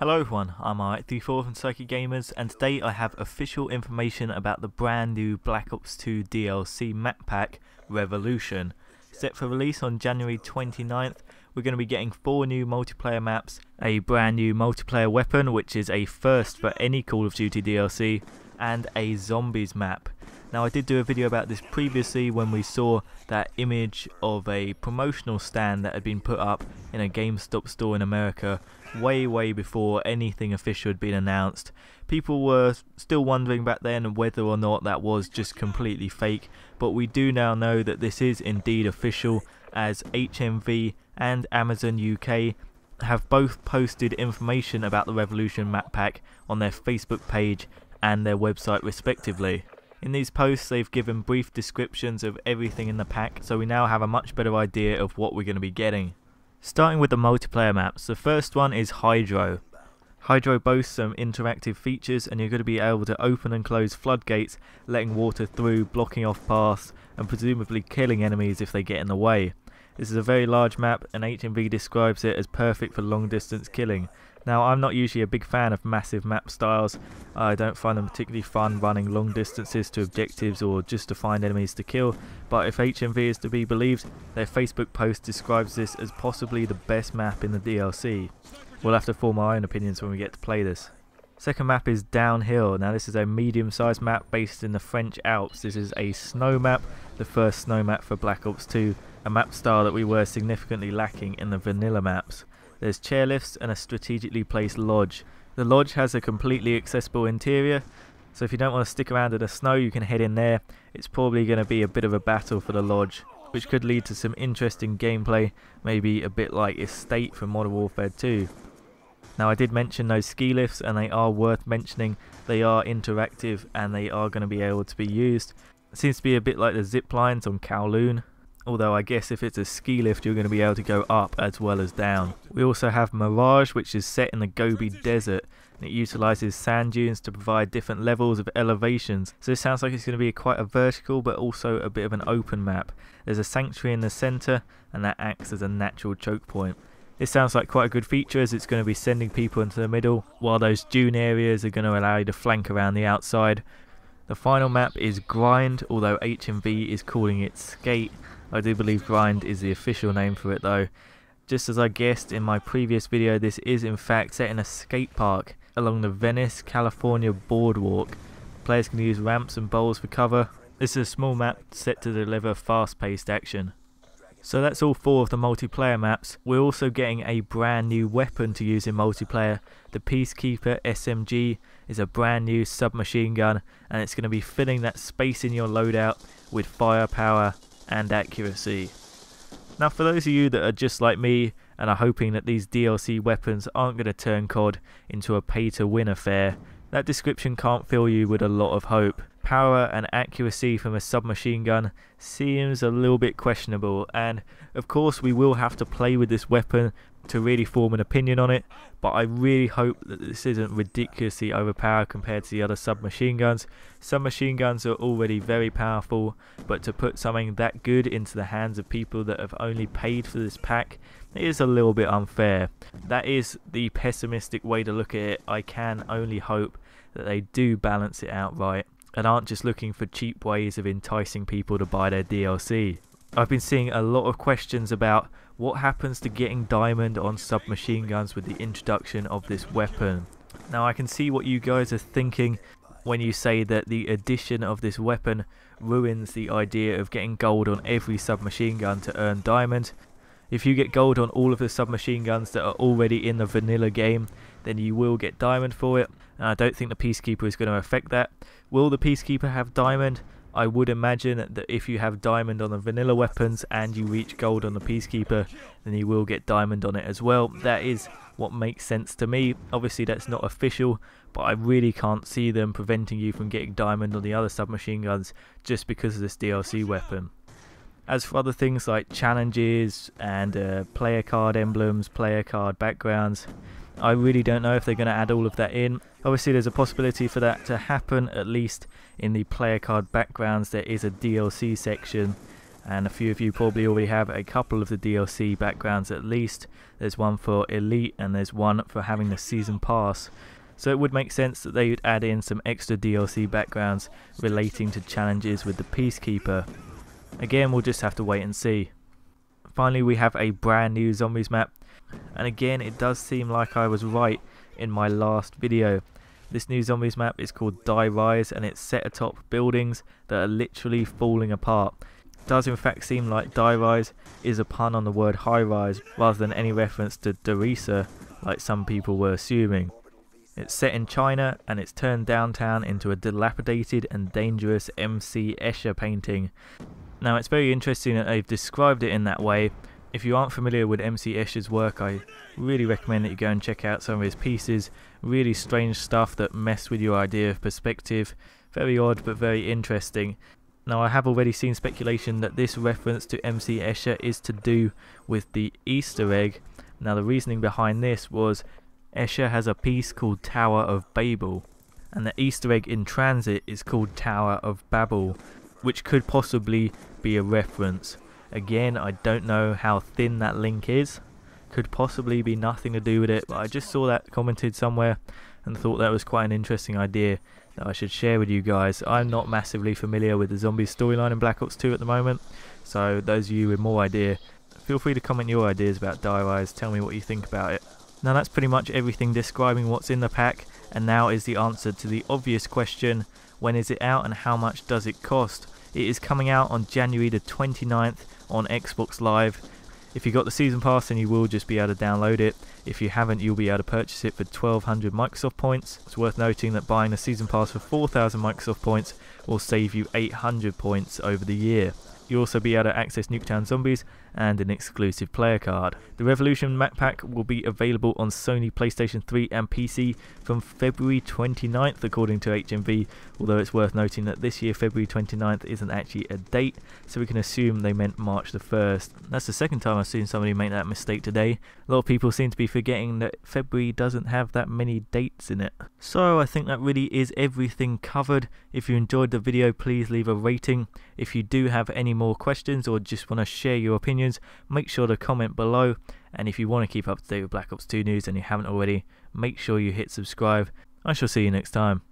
Hello everyone, I'm R834 from Psychic Gamers, and today I have official information about the brand new Black Ops 2 DLC map pack, Revolution. Set for release on January 29th, we're going to be getting 4 new multiplayer maps, a brand new multiplayer weapon, which is a first for any Call of Duty DLC, and a zombies map. Now, I did do a video about this previously when we saw that image of a promotional stand that had been put up in a GameStop store in America way before anything official had been announced. People were still wondering back then whether or not that was just completely fake, but we do now know that this is indeed official, as HMV and Amazon UK have both posted information about the Revolution map pack on their Facebook page and their website respectively. In these posts, they've given brief descriptions of everything in the pack, so we now have a much better idea of what we're going to be getting. Starting with the multiplayer maps, the first one is Hydro. Hydro boasts some interactive features, and you're going to be able to open and close floodgates, letting water through, blocking off paths, and presumably killing enemies if they get in the way. This is a very large map, and HMV describes it as perfect for long distance killing. Now, I'm not usually a big fan of massive map styles. I don't find them particularly fun running long distances to objectives or just to find enemies to kill, but if HMV is to be believed, their Facebook post describes this as possibly the best map in the DLC. We'll have to form our own opinions when we get to play this. Second map is Downhill. Now, this is a medium sized map based in the French Alps. This is a snow map, the first snow map for Black Ops 2, a map style that we were significantly lacking in the vanilla maps. There's chairlifts and a strategically placed lodge. The lodge has a completely accessible interior, so if you don't want to stick around in the snow, you can head in there. It's probably going to be a bit of a battle for the lodge, which could lead to some interesting gameplay, maybe a bit like Estate from Modern Warfare 2. Now, I did mention those ski lifts, and they are worth mentioning. They are interactive and they are going to be able to be used. It seems to be a bit like the zip lines on Kowloon. Although I guess if it's a ski lift, you're going to be able to go up as well as down. We also have Mirage, which is set in the Gobi Desert, and it utilises sand dunes to provide different levels of elevations. So this sounds like it's going to be quite a vertical but also a bit of an open map. There's a sanctuary in the centre, and that acts as a natural choke point. This sounds like quite a good feature, as it's going to be sending people into the middle, while those dune areas are going to allow you to flank around the outside. The final map is Grind, although HMV is calling it Skate. I do believe Grind is the official name for it though. Just as I guessed in my previous video, this is in fact set in a skate park along the Venice, California boardwalk. Players can use ramps and bowls for cover. This is a small map set to deliver fast-paced action. So that's all 4 of the multiplayer maps. We're also getting a brand new weapon to use in multiplayer. The Peacekeeper SMG is a brand new submachine gun, and it's going to be filling that space in your loadout with firepower and accuracy. Now, for those of you that are just like me and are hoping that these DLC weapons aren't going to turn COD into a pay-to-win affair, that description can't fill you with a lot of hope. Power and accuracy from a submachine gun seems a little bit questionable, and of course we will have to play with this weapon to really form an opinion on it, but I really hope that this isn't ridiculously overpowered compared to the other submachine guns. Submachine guns are already very powerful, but to put something that good into the hands of people that have only paid for this pack, it is a little bit unfair. That is the pessimistic way to look at it. I can only hope that they do balance it out right and aren't just looking for cheap ways of enticing people to buy their DLC. I've been seeing a lot of questions about what happens to getting diamond on submachine guns with the introduction of this weapon. Now, I can see what you guys are thinking when you say that the addition of this weapon ruins the idea of getting gold on every submachine gun to earn diamond. If you get gold on all of the submachine guns that are already in the vanilla game, then you will get diamond for it, and I don't think the Peacekeeper is going to affect that. Will the Peacekeeper have diamond? I would imagine that if you have diamond on the vanilla weapons and you reach gold on the Peacekeeper, then you will get diamond on it as well. That is what makes sense to me. Obviously that's not official, but I really can't see them preventing you from getting diamond on the other submachine guns just because of this DLC weapon. As for other things like challenges and player card emblems, player card backgrounds, I really don't know if they're going to add all of that in. Obviously there's a possibility for that to happen, at least in the player card backgrounds there is a DLC section, and a few of you probably already have a couple of the DLC backgrounds at least. There's one for Elite and there's one for having the Season Pass. So it would make sense that they would add in some extra DLC backgrounds relating to challenges with the Peacekeeper. Again, we'll just have to wait and see. Finally, we have a brand new Zombies map, and again it does seem like I was right in my last video. This new Zombies map is called Die Rise and it's set atop buildings that are literally falling apart. It does in fact seem like Die Rise is a pun on the word high rise rather than any reference to Derisa like some people were assuming. It's set in China and it's turned downtown into a dilapidated and dangerous MC Escher painting. Now it's very interesting that they've described it in that way. If you aren't familiar with MC Escher's work, I really recommend that you go and check out some of his pieces. Really strange stuff that mess with your idea of perspective. Very odd but very interesting. Now I have already seen speculation that this reference to MC Escher is to do with the Easter egg. Now the reasoning behind this was Escher has a piece called Tower of Babel, and the Easter egg in Transit is called Tower of Babel, which could possibly be a reference. Again, I don't know how thin that link is. Could possibly be nothing to do with it, but I just saw that commented somewhere and thought that was quite an interesting idea that I should share with you guys. I'm not massively familiar with the zombie storyline in Black Ops 2 at the moment, so those of you with more idea, feel free to comment your ideas about Die Rise, tell me what you think about it. Now that's pretty much everything describing what's in the pack, and now is the answer to the obvious question, when is it out and how much does it cost? It is coming out on January the 29th on Xbox Live. If you got the season pass then you will just be able to download it. If you haven't, you'll be able to purchase it for 1200 Microsoft points. It's worth noting that buying the season pass for 4000 Microsoft points will save you 800 points over the year. You'll also be able to access Nuketown Zombies and an exclusive player card. The Revolution map pack will be available on Sony PlayStation 3 and PC from February 29th according to HMV, although it's worth noting that this year February 29th isn't actually a date, so we can assume they meant March the 1st. That's the second time I've seen somebody make that mistake today. A lot of people seem to be forgetting that February doesn't have that many dates in it. So I think that really is everything covered. If you enjoyed the video, please leave a rating. If you do have any more questions or just want to share your opinions, make sure to comment below, and if you want to keep up to date with Black Ops 2 news and you haven't already, make sure you hit subscribe. I shall see you next time.